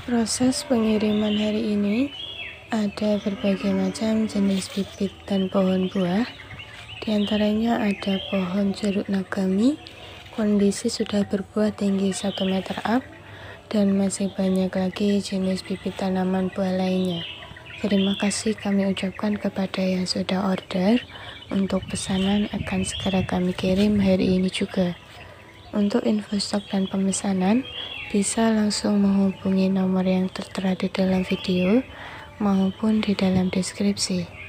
Proses pengiriman hari ini ada berbagai macam jenis bibit dan pohon buah. Di antaranya ada pohon jeruk nagami, kondisi sudah berbuah tinggi 1 meter up, dan masih banyak lagi jenis bibit tanaman buah lainnya. Terima kasih kami ucapkan kepada yang sudah order. Untuk pesanan akan segera kami kirim hari ini juga. Untuk info stok dan pemesanan bisa langsung menghubungi nomor yang tertera di dalam video maupun di dalam deskripsi.